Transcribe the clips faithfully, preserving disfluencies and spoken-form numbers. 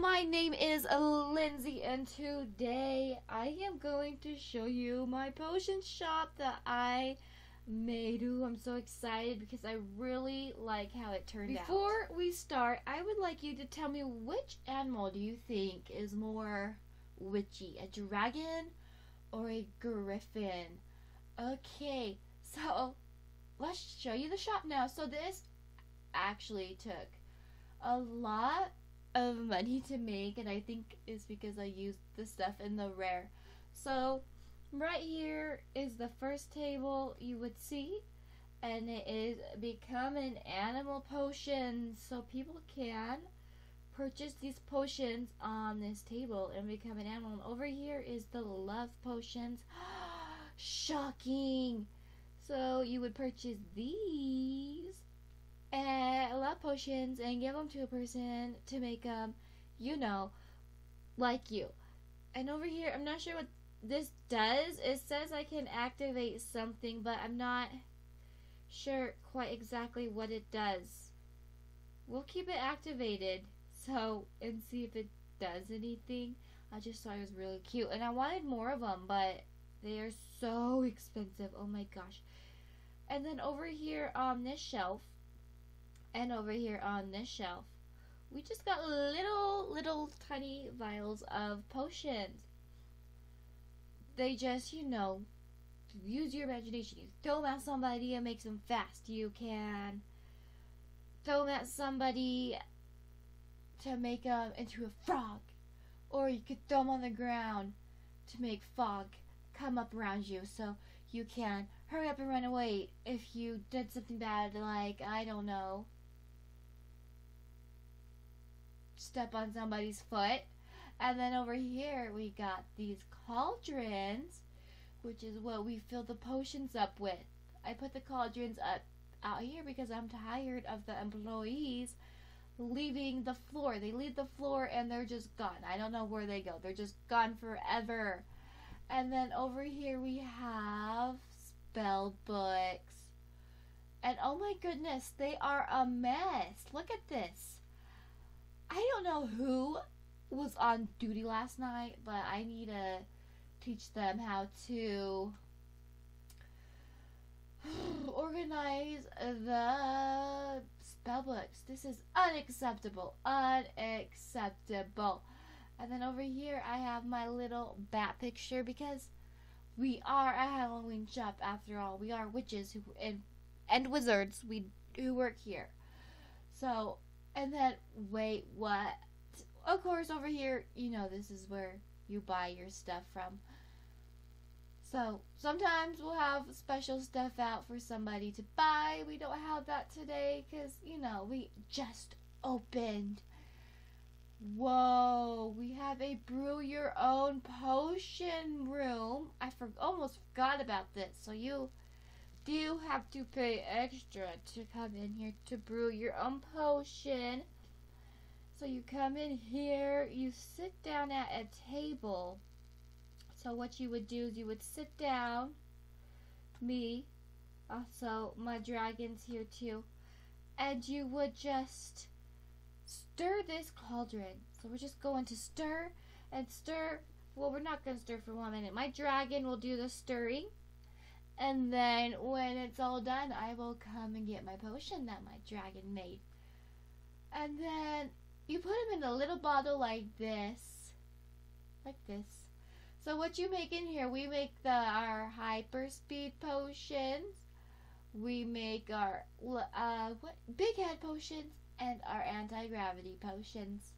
my name is Lindsay, and today I am going to show you my potion shop that I made. Ooh, I'm so excited because I really like how it turned Before out. Before we start, I would like you to tell me, which animal do you think is more witchy, a dragon or a griffin? Okay, so let's show you the shop now. So this actually took a lot of money to make, and I think it's because I used the stuff in the rare. So right here is the first table you would see, and it is become an animal potion, so people can purchase these potions on this table and become an animal. And over here is the love potions. Shocking! So you would purchase these and love potions and give them to a person to make them, you know, like you. And over here, I'm not sure what this does. It says I can activate something, but I'm not sure quite exactly what it does. We'll keep it activated so and see if it does anything. I just thought it was really cute, and I wanted more of them, but they are so expensive. Oh my gosh. And then over here on this shelf and over here on this shelf, we just got little little tiny vials of potions. They just, you know, use your imagination. You throw them at somebody and makes them fast. You can throw them at somebody to make them into a frog, or you could throw them on the ground to make fog come up around you so you can hurry up and run away if you did something bad, like, I don't know, step on somebody's foot. And then over here we got these cauldrons, which is what we fill the potions up with. I put the cauldrons up out here because I'm tired of the employees leaving the floor. They leave the floor and they're just gone. I don't know where they go. They're just gone forever. And then over here we have spell books. And oh my goodness, they are a mess. Look at this. I don't know who was on duty last night, but I need to teach them how to organize the spell books. This is unacceptable. Unacceptable. And then over here I have my little bat picture, because we are a Halloween shop after all. We are witches who and, and wizards we who work here. So, and then wait, what? Of course over here, you know, this is where you buy your stuff from. So sometimes we'll have special stuff out for somebody to buy. We don't have that today because, you know, we just opened. Whoa, we have a brew your own potion room. I for almost forgot about this. So you do have to pay extra to come in here to brew your own potion. So you come in here, you sit down at a table. So what you would do is you would sit down, me, also my dragon's here too, and you would just stir this cauldron. So we're just going to stir and stir. Well, we're not going to stir for one minute. My dragon will do the stirring, and then when it's all done, I will come and get my potion that my dragon made. And then you put them in a little bottle like this, like this. So what you make in here, we make the our hyper speed potions, we make our uh what big head potions, and our anti-gravity potions.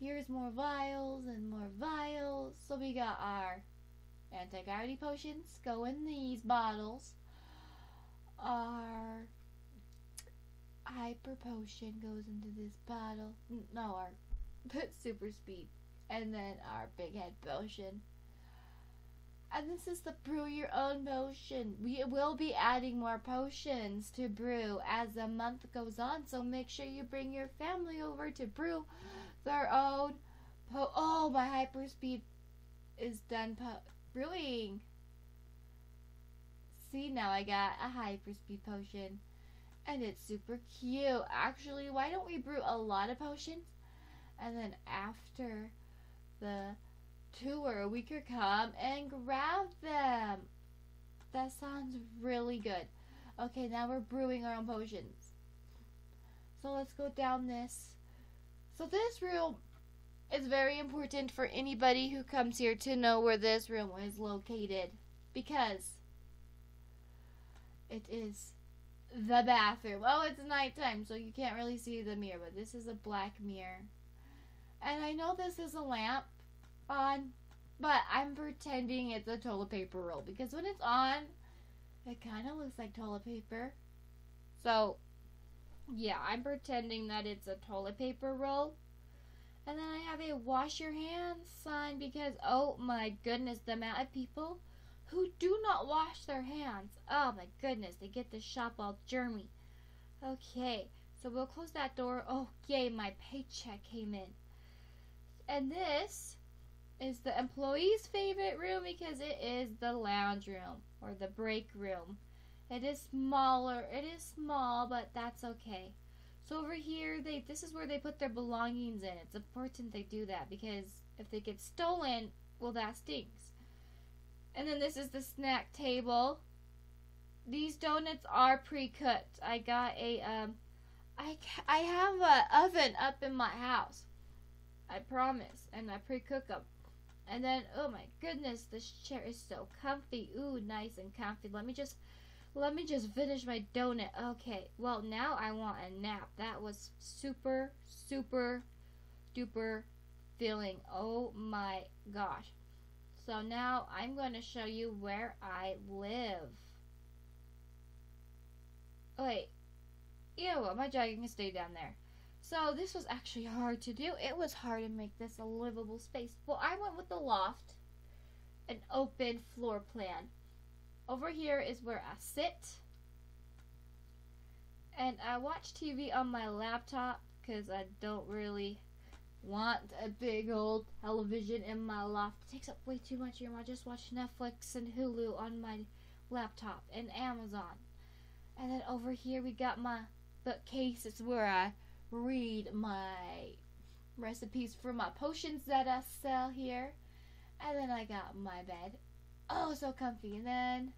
Here's more vials and more vials. So we got our anti-gravity potions go in these bottles. Our hyper potion goes into this bottle. No, our super speed. And then our big head potion. And this is the brew your own potion. We will be adding more potions to brew as the month goes on, so make sure you bring your family over to brew their own po- Oh, my hyper speed is done po- brewing. See, now I got a hyper speed potion, and it's super cute. Actually, why don't we brew a lot of potions and then after the tour, we could come and grab them. That sounds really good. Okay, now we're brewing our own potions. So let's go down this. So this room is very important for anybody who comes here to know where this room is located, because it is the bathroom. Oh, it's nighttime, so you can't really see the mirror, but this is a black mirror. And I know this is a lamp on, but I'm pretending it's a toilet paper roll, because when it's on, it kind of looks like toilet paper. So, yeah, I'm pretending that it's a toilet paper roll. And then I have a wash your hands sign, because, oh my goodness, the amount of people who do not wash their hands. Oh my goodness, they get the shop all germy. Okay, so we'll close that door. Oh, yay, my paycheck came in. And this is the employee's favorite room, because it is the lounge room, or the break room. It is smaller. It is small, but that's okay. So over here, they this is where they put their belongings in. It's important they do that, because if they get stolen, well, that stinks. And then this is the snack table. These donuts are pre-cooked. I got a um, I I have an oven up in my house. I promise, and I pre-cook them. And then, oh my goodness, this chair is so comfy. Ooh, nice and comfy. Let me just, let me just finish my donut. Okay, well, now I want a nap. That was super, super, duper feeling. Oh my gosh. So now I'm going to show you where I live. Oh, wait. Ew, my jogging can stay down there. So this was actually hard to do. It was hard to make this a livable space. Well, I went with the loft, an open floor plan. Over here is where I sit. And I watch T V on my laptop, because I don't really want a big old television in my loft. It takes up way too much of your mind. I just watch Netflix and Hulu on my laptop and Amazon. And then over here we got my bookcase. It's where I read my recipes for my potions that I sell here. And then I got my bed. Oh, so comfy. And then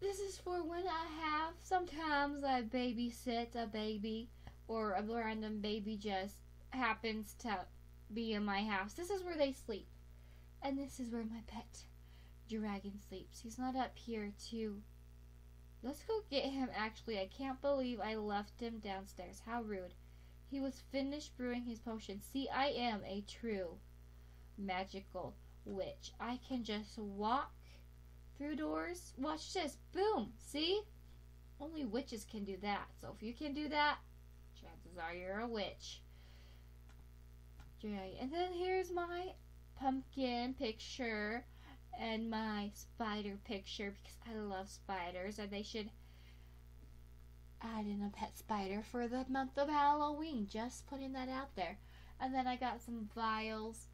this is for when I have, sometimes I babysit a baby, or a random baby just happens to be in my house. This is where they sleep. And this is where my pet dragon sleeps. He's not up here too. Let's go get him, actually. I can't believe I left him downstairs. How rude. He was finished brewing his potion. See, I am a true magical witch. I can just walk through doors. Watch this. Boom. See? Only witches can do that. So if you can do that, chances are you're a witch. And then here's my pumpkin picture. And my spider picture, because I love spiders, and they should add in a pet spider for the month of Halloween. Just putting that out there. And then I got some vials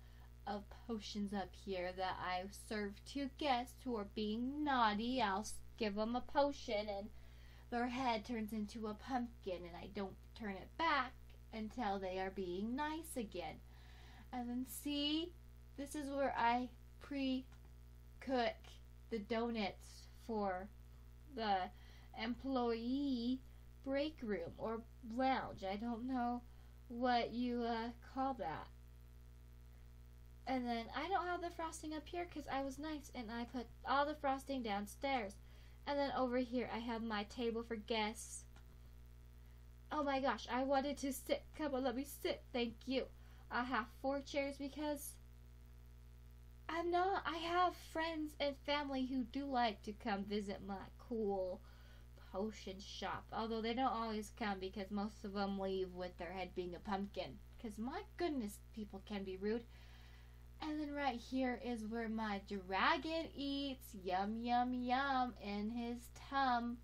of potions up here that I serve to guests who are being naughty. I'll give them a potion, and their head turns into a pumpkin, and I don't turn it back until they are being nice again. And then see, this is where I pre- cook the donuts for the employee break room or lounge. I don't know what you uh, call that. And then I don't have the frosting up here, because I was nice and I put all the frosting downstairs. And then over here I have my table for guests. Oh my gosh, I wanted to sit. Come on, let me sit. Thank you. I have four chairs, because I'm not, I have friends and family who do like to come visit my cool potion shop. Although they don't always come, because most of them leave with their head being a pumpkin. Because my goodness, people can be rude. And then right here is where my dragon eats. Yum, yum, yum in his tum.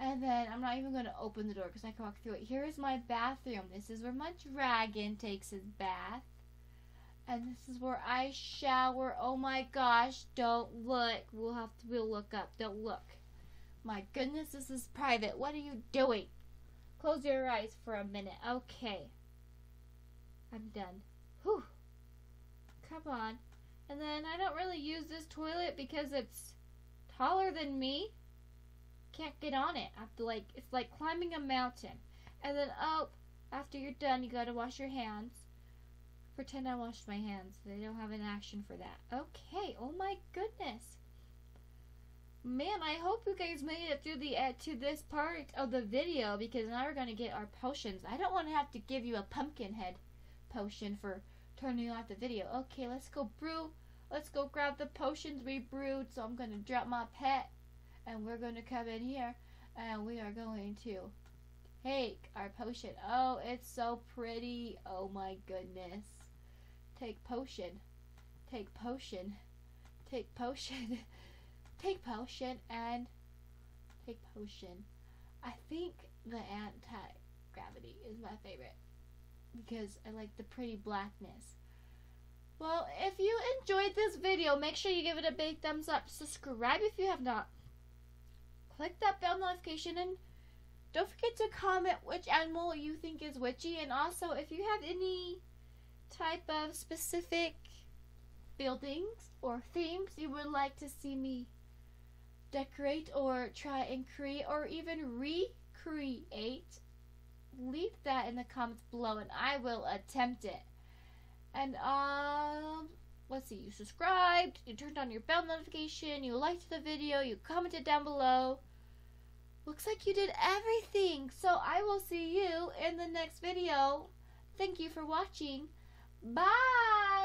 And then I'm not even going to open the door, because I can walk through it. Here is my bathroom. This is where my dragon takes his bath. And this is where I shower. Oh my gosh, don't look. We'll have to we'll look up. Don't look. My goodness, this is private. What are you doing? Close your eyes for a minute. Okay. I'm done. Whew. Come on. And then I don't really use this toilet because it's taller than me. Can't get on it. I have to, like, it's like climbing a mountain. And then, oh, after you're done, you gotta wash your hands. Pretend I washed my hands. They don't have an action for that. Okay. Oh my goodness. Man, I hope you guys made it through the uh, to this part of the video, because now we're gonna get our potions. I don't want to have to give you a pumpkin head potion for turning off the video. Okay, let's go brew. Let's go grab the potions we brewed. So I'm gonna drop my pet, and we're gonna come in here, and we are going to take our potion. Oh, it's so pretty. Oh my goodness. Take potion. Take potion. Take potion. Take potion and take potion. I think the anti-gravity is my favorite because I like the pretty blackness. Well, if you enjoyed this video, make sure you give it a big thumbs up. Subscribe if you have not. Click that bell notification and don't forget to comment which animal you think is witchy. And also, if you have any type of specific buildings or themes you would like to see me decorate or try and create or even recreate, leave that in the comments below and I will attempt it. And um let's see, you subscribed, you turned on your bell notification, you liked the video, you commented down below. Looks like you did everything. So I will see you in the next video. Thank you for watching. Bye.